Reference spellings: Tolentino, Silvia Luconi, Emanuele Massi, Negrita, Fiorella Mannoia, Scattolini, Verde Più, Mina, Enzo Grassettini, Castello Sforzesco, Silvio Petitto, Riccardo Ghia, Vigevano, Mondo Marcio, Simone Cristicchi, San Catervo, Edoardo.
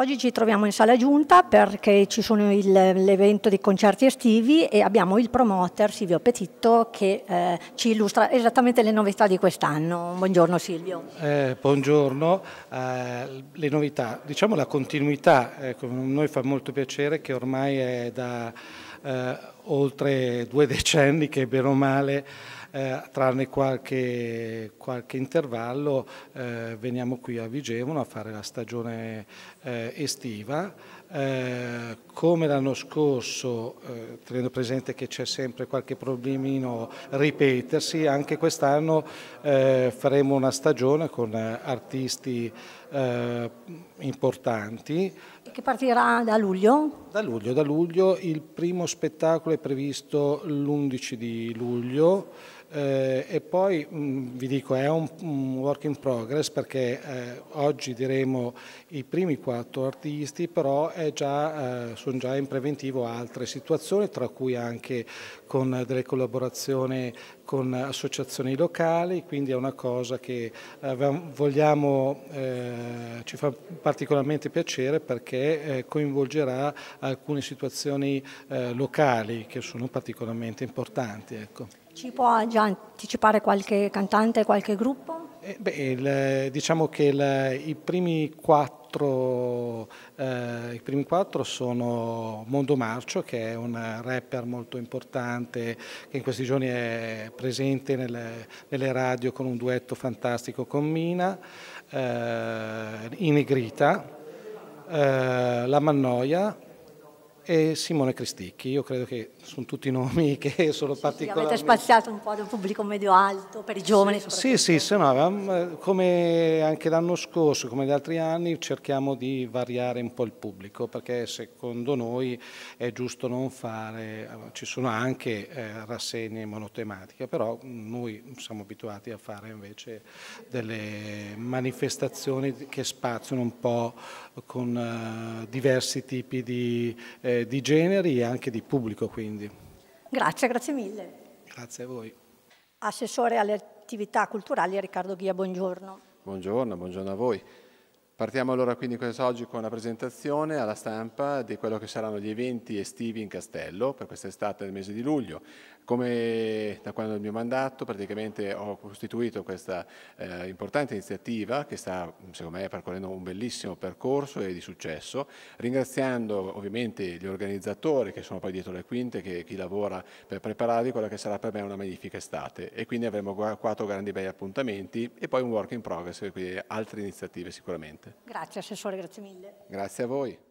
Oggi ci troviamo in sala giunta perché ci sono l'evento dei concerti estivi e abbiamo il promoter Silvio Petitto che ci illustra esattamente le novità di quest'anno. Buongiorno Silvio. Buongiorno. Le novità, diciamo la continuità, a noi fa molto piacere che ormai è da oltre 2 decenni che bene o male tranne qualche intervallo veniamo qui a Vigevano a fare la stagione estiva. Come l'anno scorso, tenendo presente che c'è sempre qualche problemino ripetersi, anche quest'anno faremo una stagione con artisti importanti. Che partirà da luglio? Da luglio, il primo spettacolo è previsto l'11 di luglio. E poi vi dico è un work in progress perché oggi diremo i primi 4 artisti, però sono già in preventivo altre situazioni, tra cui anche con delle collaborazioni con associazioni locali, quindi è una cosa che vogliamo, ci fa particolarmente piacere perché coinvolgerà alcune situazioni locali che sono particolarmente importanti. Ecco. Ci può già anticipare qualche cantante, qualche gruppo? Diciamo che i primi quattro sono Mondo Marcio, che è un rapper molto importante che in questi giorni è presente nelle radio con un duetto fantastico con Mina, i Negrita, la Mannoia e Simone Cristicchi. Io credo che sono tutti i nomi che sono particolari. Avete spaziato un po' da un pubblico medio-alto per i giovani? Sì, come anche l'anno scorso, come gli altri anni, cerchiamo di variare un po' il pubblico, perché secondo noi è giusto non fare, ci sono anche rassegne monotematiche, però noi siamo abituati a fare invece delle manifestazioni che spaziano un po' con diversi tipi di generi e anche di pubblico, quindi. Grazie mille. Grazie a voi. Assessore alle attività culturali Riccardo Ghia, buongiorno. Buongiorno a voi. Partiamo allora quindi quest'oggi con la presentazione alla stampa di quello che saranno gli eventi estivi in Castello per quest'estate del mese di luglio. Come da quando il mio mandato praticamente ho costituito questa importante iniziativa che sta secondo me percorrendo un bellissimo percorso e di successo, ringraziando ovviamente gli organizzatori che sono poi dietro le quinte, chi lavora per prepararvi quella che sarà per me una magnifica estate, e quindi avremo 4 grandi bei appuntamenti e poi un work in progress e quindi altre iniziative sicuramente. Grazie Assessore, grazie mille. Grazie a voi.